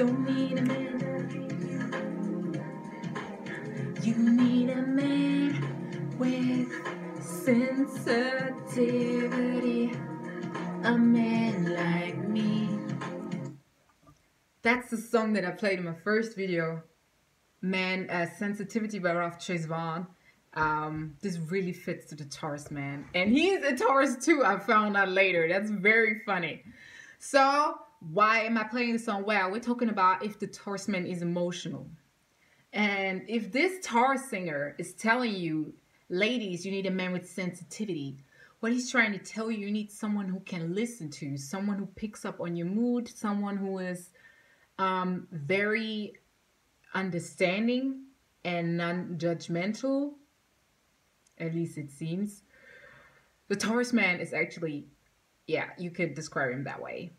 Don't need a man. You need a man with sensitivity. A man like me. That's the song that I played in my first video. Man as Sensitivity by Ralph Chase Vaughn. This really fits to the Taurus man. And he is a Taurus too, I found out later. That's very funny. So, why am I playing this song? Well, we're talking about if the Taurus man is emotional. And if this Taurus singer is telling you, ladies, you need a man with sensitivity, what he's trying to tell you, you need someone who can listen to you, someone who picks up on your mood, someone who is very understanding and non-judgmental, at least it seems. The Taurus man is actually, yeah, you could describe him that way.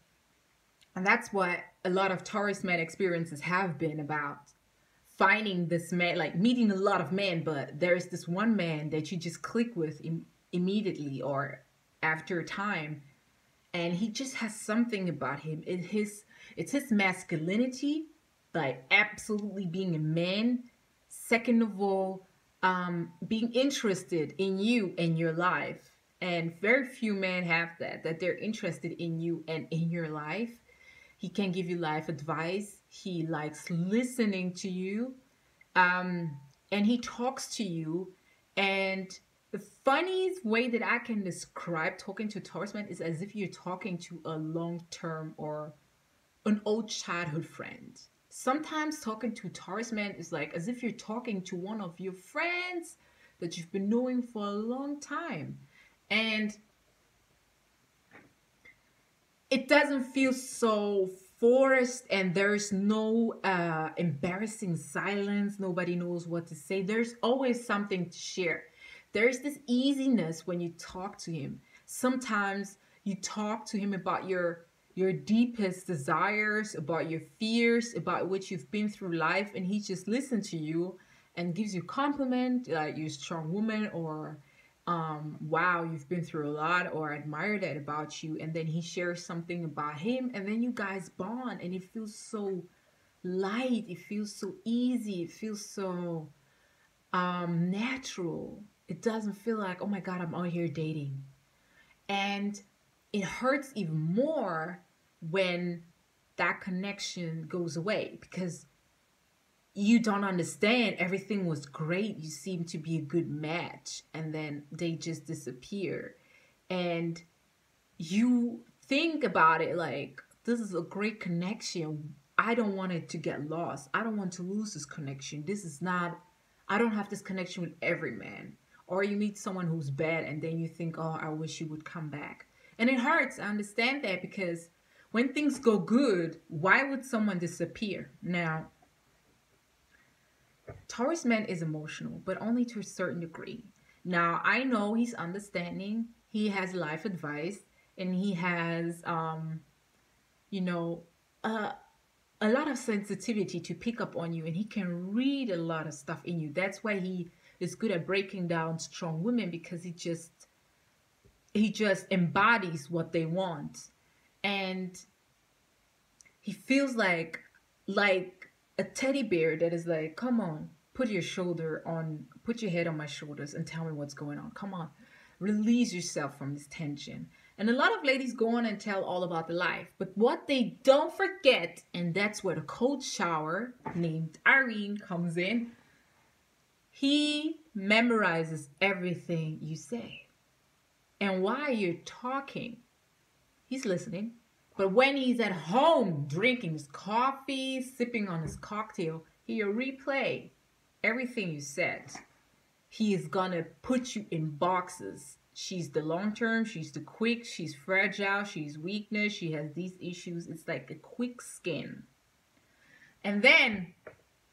And that's what a lot of Taurus man experiences have been about. Finding this man, like meeting a lot of men, but there's this one man that you just click with immediately or after time. And he just has something about him. It's his masculinity, like absolutely being a man. Second of all, being interested in you and your life. And very few men have that they're interested in you and in your life. He can give you life advice. He likes listening to you. And he talks to you. And the funniest way that I can describe talking to a Taurus man is as if you're talking to a long-term or an old childhood friend. Sometimes talking to a Taurus man is like as if you're talking to one of your friends that you've been knowing for a long time. And it doesn't feel so forced, and there's no embarrassing silence. Nobody knows what to say. There's always something to share. There's this easiness when you talk to him. Sometimes you talk to him about your deepest desires, about your fears, about what you've been through life, and he just listens to you and gives you compliment, like you're a strong woman, or wow, you've been through a lot, or I admire that about you. And then he shares something about him, and then you guys bond, and it feels so light, it feels so easy, it feels so natural. It doesn't feel like, oh my God, I'm out here dating. And it hurts even more when that connection goes away, because you don't understand. Everything was great. You seem to be a good match, and then they just disappear. And you think about it like, this is a great connection. I don't want it to get lost. I don't want to lose this connection. This is not, I don't have this connection with every man. Or you meet someone who's bad, and then you think, oh, I wish you would come back. And it hurts. I understand that, because when things go good, why would someone disappear? Now, Taurus man is emotional, but only to a certain degree. Now, I know he's understanding. He has life advice, and he has, a lot of sensitivity to pick up on you, and he can read a lot of stuff in you. That's why he is good at breaking down strong women, because he just embodies what they want. And he feels like a teddy bear that is like, come on, put your head on my shoulders and tell me what's going on. Come on, release yourself from this tension. And a lot of ladies go on and tell all about the life, but what they don't forget, and that's where the cold shower named Irene comes in, he memorizes everything you say. And while you're talking, he's listening. But when he's at home drinking his coffee, sipping on his cocktail, he'll replay everything you said. He is gonna put you in boxes. She's the long-term, she's the quick, she's fragile, she's weakness, she has these issues. It's like a quick skin. And then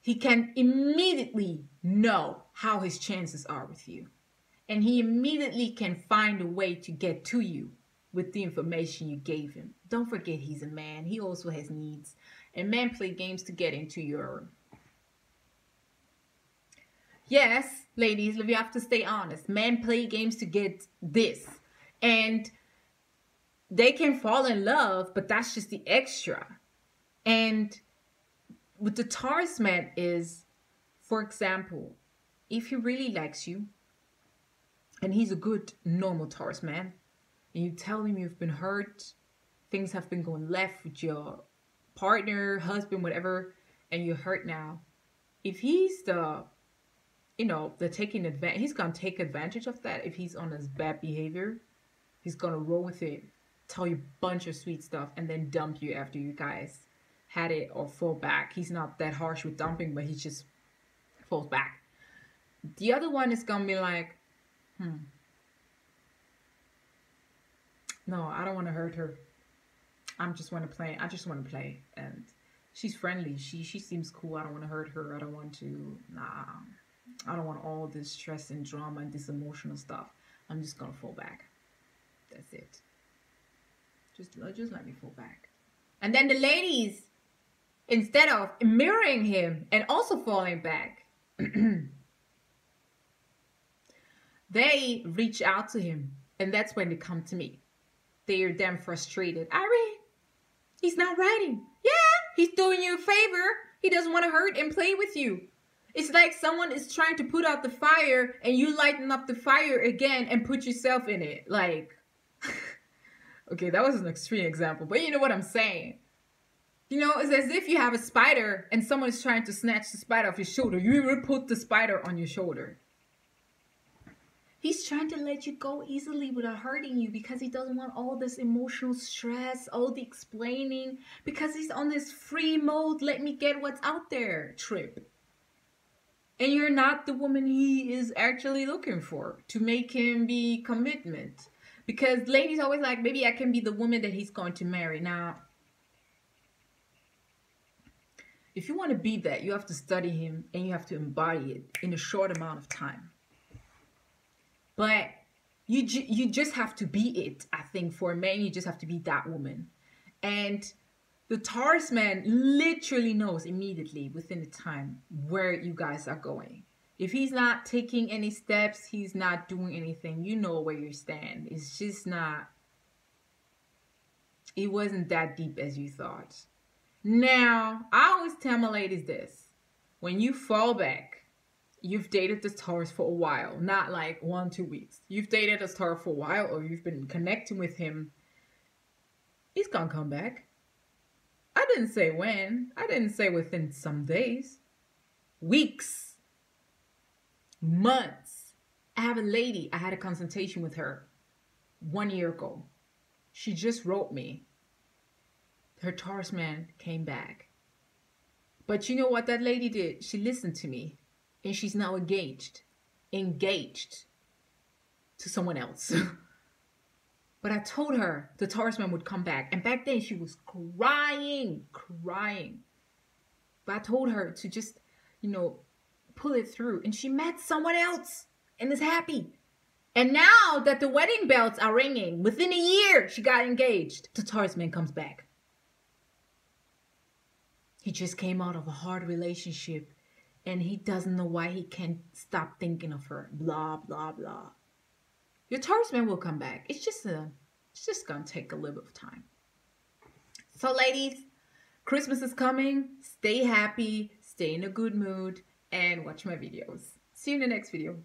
he can immediately know how his chances are with you. And he immediately can find a way to get to you with the information you gave him. Don't forget, he's a man. He also has needs. And men play games to get into your... Yes, ladies, you have to stay honest. Men play games to get this. And they can fall in love, but that's just the extra. And with the Taurus man is, for example, if he really likes you and he's a good, normal Taurus man, and you tell him you've been hurt, things have been going left with your partner, husband, whatever, and you're hurt now. If he's the, you know, the taking advantage, he's going to take advantage of that. If he's on his bad behavior, he's going to roll with it, tell you a bunch of sweet stuff, and then dump you after you guys had it or fall back. He's not that harsh with dumping, but he just falls back. The other one is going to be like, no, I don't want to hurt her. I just want to play. I just want to play. And she's friendly. She seems cool. I don't want to hurt her. I don't want to. Nah. I don't want all this stress and drama and this emotional stuff. I'm just going to fall back. That's it. Just let me fall back. And then the ladies, instead of mirroring him and also falling back, they reach out to him. And that's when they come to me. They are damn frustrated. Irene, he's not writing. Yeah, he's doing you a favor. He doesn't want to hurt and play with you. It's like someone is trying to put out the fire and you lighten up the fire again and put yourself in it. Like, okay, that was an extreme example, but you know what I'm saying. You know, it's as if you have a spider and someone is trying to snatch the spider off your shoulder. You will put the spider on your shoulder. He's trying to let you go easily without hurting you because he doesn't want all this emotional stress, all the explaining, because he's on this free mode, let me get what's out there trip. And you're not the woman he is actually looking for to make him be commitment. Because ladies always like, maybe I can be the woman that he's going to marry. Now, if you want to be that, you have to study him and you have to embody it in a short amount of time. But you just have to be it, I think. For a man, you just have to be that woman. And the Taurus man literally knows immediately within the time where you guys are going. If he's not taking any steps, he's not doing anything, you know where you stand. It's just not... It wasn't that deep as you thought. Now, I always tell my ladies this. When you fall back, you've dated this Taurus for a while, not like 1-2 weeks. You've dated this Taurus for a while, or you've been connecting with him. He's gonna come back. I didn't say when. I didn't say within some days, weeks, months. I have a lady. I had a consultation with her 1 year ago. She just wrote me. Her Taurus man came back. But you know what that lady did? She listened to me. And she's now engaged to someone else. But I told her the Taurus man would come back. And back then she was crying. But I told her to just, you know, pull it through. And she met someone else and is happy. And now that the wedding bells are ringing, within a year she got engaged. The Taurus man comes back. He just came out of a hard relationship. And he doesn't know why he can't stop thinking of her. Blah, blah, blah. Your Taurus man will come back. It's just going to take a little bit of time. So ladies, Christmas is coming. Stay happy. Stay in a good mood. And watch my videos. See you in the next video.